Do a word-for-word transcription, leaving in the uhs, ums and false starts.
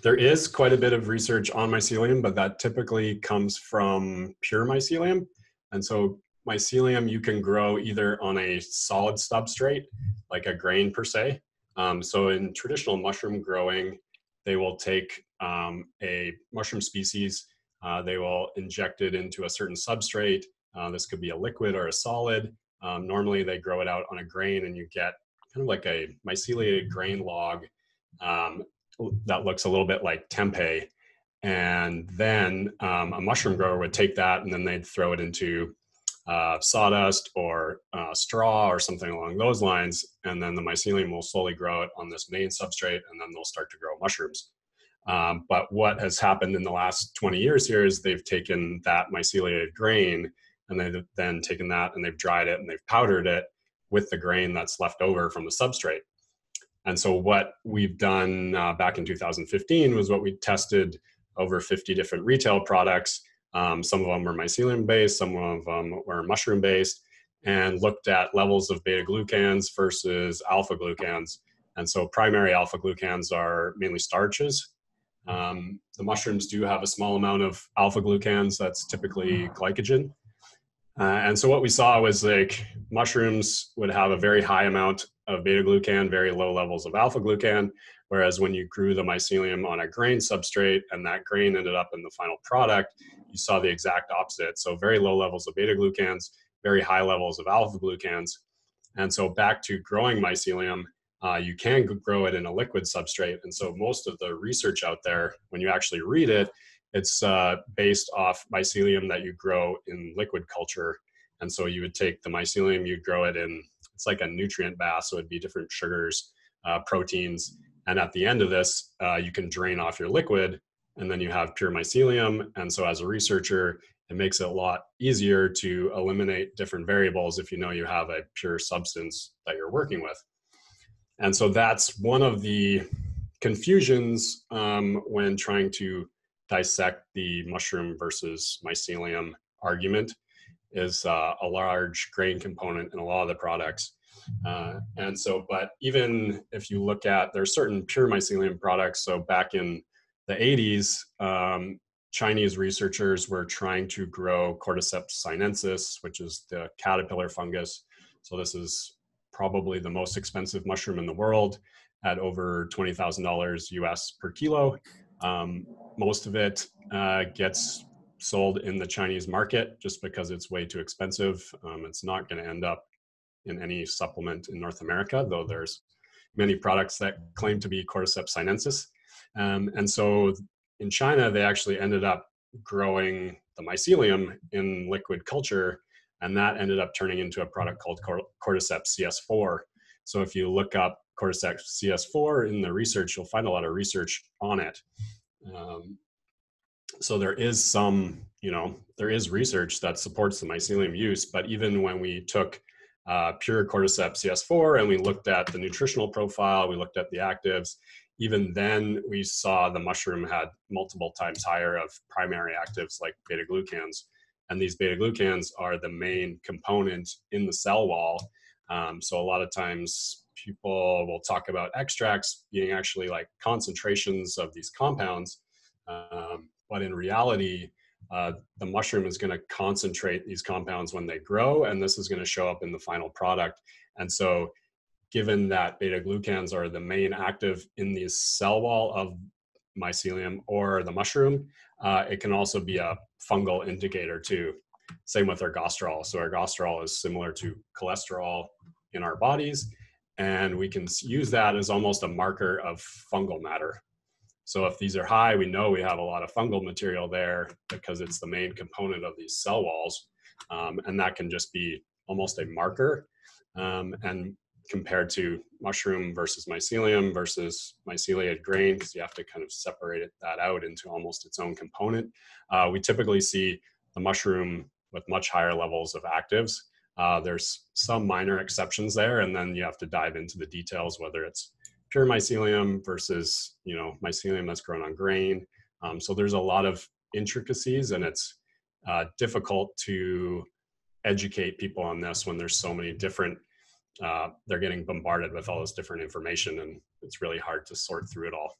There is quite a bit of research on mycelium, but that typically comes from pure mycelium. And so mycelium you can grow either on a solid substrate, like a grain per se. Um, so in traditional mushroom growing, they will take um, a mushroom species, uh, they will inject it into a certain substrate. Uh, this could be a liquid or a solid. Um, normally they grow it out on a grain and you get kind of like a myceliated grain log um, that looks a little bit like tempeh. And then um, a mushroom grower would take that and then they'd throw it into uh, sawdust or uh, straw or something along those lines. And then the mycelium will slowly grow it on this main substrate and then they'll start to grow mushrooms. Um, but what has happened in the last twenty years here is they've taken that myceliated grain and they've then taken that and they've dried it and they've powdered it with the grain that's left over from the substrate. And so what we've done uh, back in two thousand fifteen was what we tested over fifty different retail products. Um, some of them were mycelium-based, some of them were mushroom-based, and looked at levels of beta glucans versus alpha glucans. And so primary alpha glucans are mainly starches. Um, the mushrooms do have a small amount of alpha glucans, that's typically glycogen. Uh, and so what we saw was like mushrooms would have a very high amount of beta glucan, very low levels of alpha glucan, whereas when you grew the mycelium on a grain substrate and that grain ended up in the final product, you saw the exact opposite. So very low levels of beta glucans, very high levels of alpha glucans. And so back to growing mycelium, uh, you can grow it in a liquid substrate. And so most of the research out there, when you actually read it, it's uh, based off mycelium that you grow in liquid culture. And so you would take the mycelium, you'd grow it in, it's like a nutrient bath, so it'd be different sugars, uh, proteins. And at the end of this, uh, you can drain off your liquid and then you have pure mycelium. And so as a researcher, it makes it a lot easier to eliminate different variables if you know you have a pure substance that you're working with. And so that's one of the confusions um, when trying to dissect the mushroom versus mycelium argument is uh, a large grain component in a lot of the products. Uh, and so, but even if you look at, there's certain pure mycelium products. So back in the eighties, um, Chinese researchers were trying to grow Cordyceps sinensis, which is the caterpillar fungus. So this is probably the most expensive mushroom in the world at over twenty thousand dollars U S per kilo. Um, most of it uh, gets sold in the Chinese market just because it's way too expensive. Um, it's not going to end up in any supplement in North America, though there's many products that claim to be Cordyceps sinensis. Um, and so in China, they actually ended up growing the mycelium in liquid culture, and that ended up turning into a product called Cordyceps C S four. So if you look up Cordyceps C S four in the research, you'll find a lot of research on it. Um, so there is some, you know, there is research that supports the mycelium use, but even when we took uh, pure Cordyceps C S four and we looked at the nutritional profile, we looked at the actives, even then we saw the mushroom had multiple times higher of primary actives like beta glucans. And these beta glucans are the main component in the cell wall. Um, so a lot of times people will talk about extracts being actually like concentrations of these compounds. Um, but in reality, uh, the mushroom is going to concentrate these compounds when they grow, and this is going to show up in the final product. And so given that beta glucans are the main active in the cell wall of mycelium or the mushroom, uh, it can also be a fungal indicator too. Same with ergosterol. So ergosterol is similar to cholesterol in our bodies, and we can use that as almost a marker of fungal matter. So if these are high, we know we have a lot of fungal material there because it's the main component of these cell walls. Um, and that can just be almost a marker. Um, and compared to mushroom versus mycelium versus myceliated grain, because you have to kind of separate it, that out into almost its own component, uh, we typically see the mushroom with much higher levels of actives. Uh, there's some minor exceptions there, and then you have to dive into the details, whether it's pure mycelium versus, you know, mycelium that's grown on grain. Um, so there's a lot of intricacies, and it's uh, difficult to educate people on this when there's so many different, uh, they're getting bombarded with all this different information, and it's really hard to sort through it all.